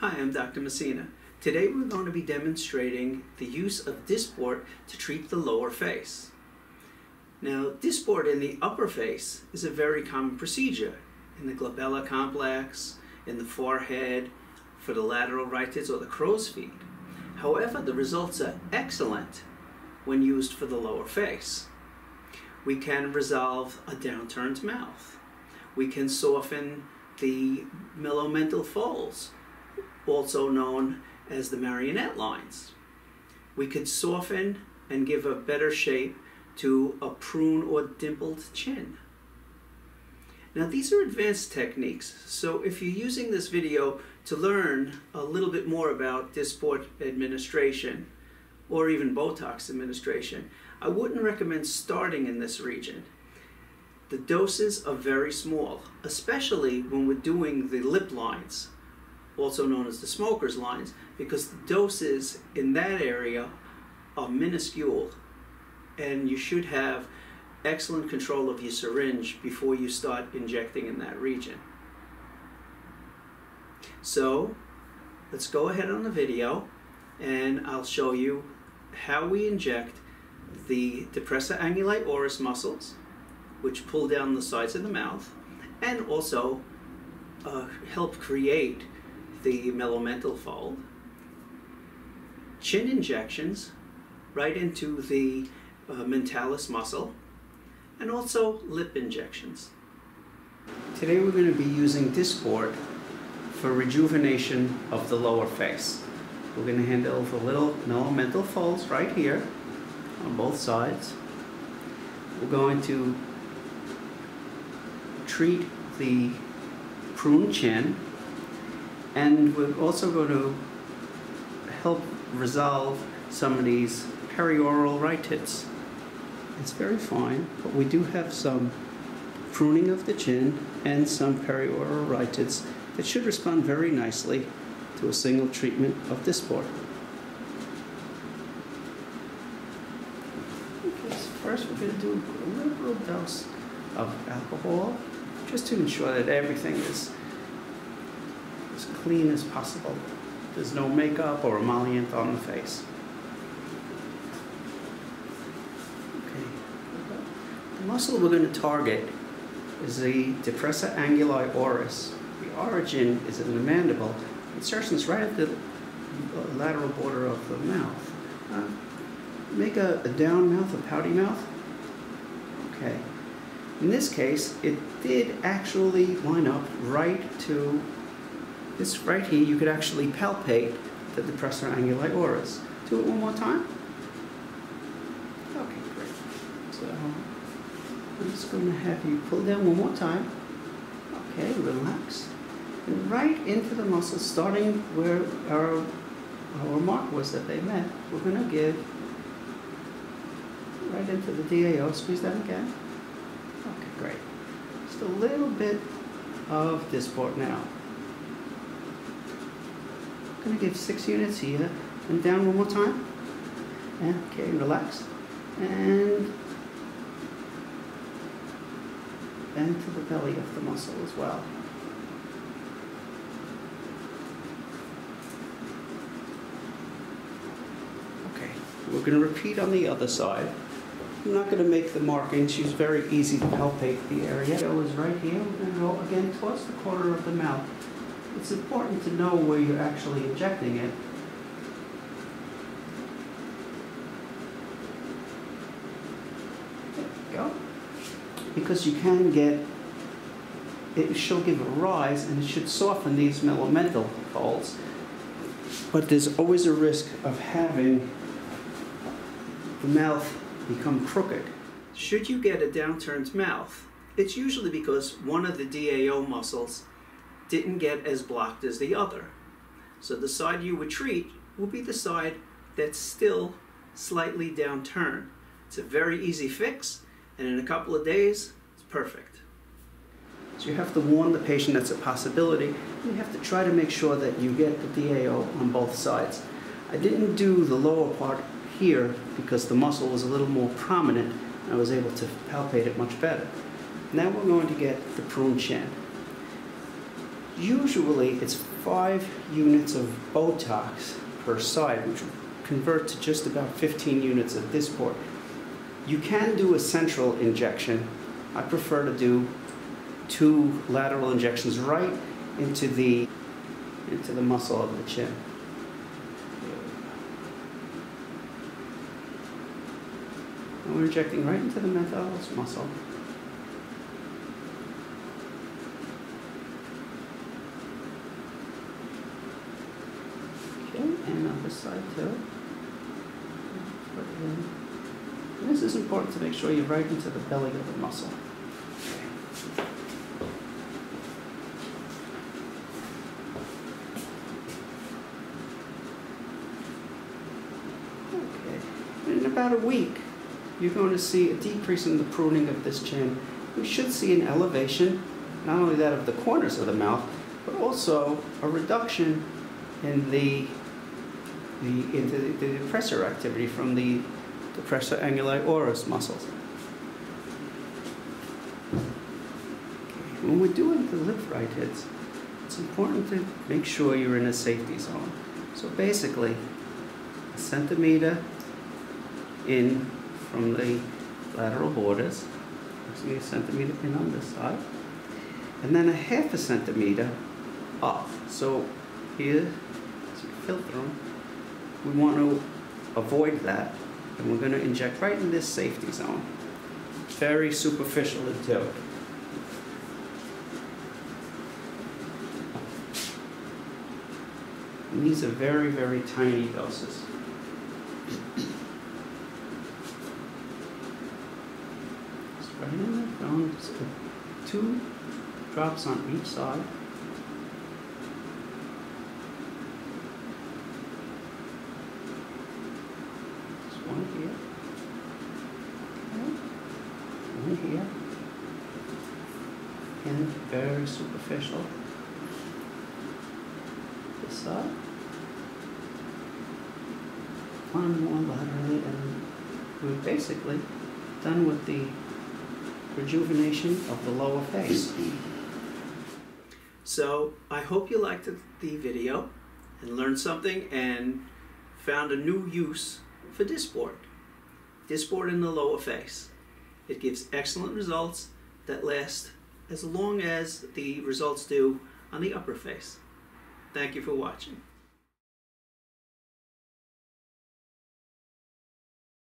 Hi, I'm Dr. Messina. Today we're going to be demonstrating the use of Dysport to treat the lower face. Now, Dysport in the upper face is a very common procedure in the glabella complex, in the forehead, for the lateral rhytids or the crow's feet. However, the results are excellent when used for the lower face. We can resolve a downturned mouth. We can soften the melomental folds, also known as the marionette lines. We could soften and give a better shape to a prune or dimpled chin. Now, these are advanced techniques, so if you're using this video to learn a little bit more about Dysport administration or even Botox administration, I wouldn't recommend starting in this region. The doses are very small, especially when we're doing the lip lines, also known as the smoker's lines, because the doses in that area are minuscule, and you should have excellent control of your syringe before you start injecting in that region. So let's go ahead on the video and I'll show you how we inject the depressor anguli oris muscles, which pull down the sides of the mouth and also help create the melomental fold, chin injections right into the mentalis muscle, and also lip injections. Today we're going to be using Dysport for rejuvenation of the lower face. We're going to handle the little melomental folds right here on both sides. We're going to treat the pruned chin, and we're also going to help resolve some of these perioral rhytids. It's very fine, but we do have some pruning of the chin and some perioral rhytids that should respond very nicely to a single treatment of Dysport. Okay, so first we're going to do a liberal dose of alcohol just to ensure that everything is as clean as possible. There's no makeup or emollient on the face. Okay. The muscle we're going to target is the depressor anguli oris. The origin is in the mandible. Insertion is right at the lateral border of the mouth. Make a down mouth, a pouty mouth. Okay. In this case, it did actually line up right to this right here. You could actually palpate the depressor anguli oris. Do it one more time. Okay, great. So I'm just going to have you pull down one more time. Okay, relax. And right into the muscle, starting where our mark was that they met, we're going to give right into the DAO. Squeeze that again. Okay, great. Just a little bit of Dysport now. I'm going to give 6 units here, and down one more time. Okay, relax, and to the belly of the muscle as well. Okay, we're going to repeat on the other side. I'm not going to make the markings. She's very easy to palpate the area. It was right here. We're going to roll again towards the corner of the mouth. It's important to know where you're actually injecting it. There we go. Because you can get, it should give a rise and it should soften these melomental folds. But there's always a risk of having the mouth become crooked. Should you get a downturned mouth, it's usually because one of the DAO muscles didn't get as blocked as the other. So the side you would treat will be the side that's still slightly downturned. It's a very easy fix, and in a couple of days, it's perfect. So you have to warn the patient that's a possibility. You have to try to make sure that you get the DAO on both sides. I didn't do the lower part here because the muscle was a little more prominent and I was able to palpate it much better. Now we're going to get the prune chin. Usually, it's 5 units of Botox per side, which convert to just about 15 units of Dysport. You can do a central injection. I prefer to do 2 lateral injections right into the muscle of the chin. And we're injecting right into the mentalis muscle. And on this side too. And this is important to make sure you're right into the belly of the muscle. Okay. And in about a week, you're going to see a decrease in the pruning of this chin. We should see an elevation, not only that of the corners of the mouth, but also a reduction in the depressor activity from the depressor anguli oris muscles. When we're doing the lip rhytids, it's important to make sure you're in a safety zone. So basically, a centimeter in from the lateral borders, a centimeter in on this side, and then a half a centimeter up. So here, as we filter them, we want to avoid that, and we're going to inject right in this safety zone. Very superficially too. And these are very, very tiny doses. Just right in the zone, just 2 drops on each side. One here, okay. One here, and very superficial, this side, one more laterally, and we're basically done with the rejuvenation of the lower face. So I hope you liked the video and learned something and found a new use for Dysport in the lower face. It gives excellent results that last as long as the results do on the upper face. Thank you for watching.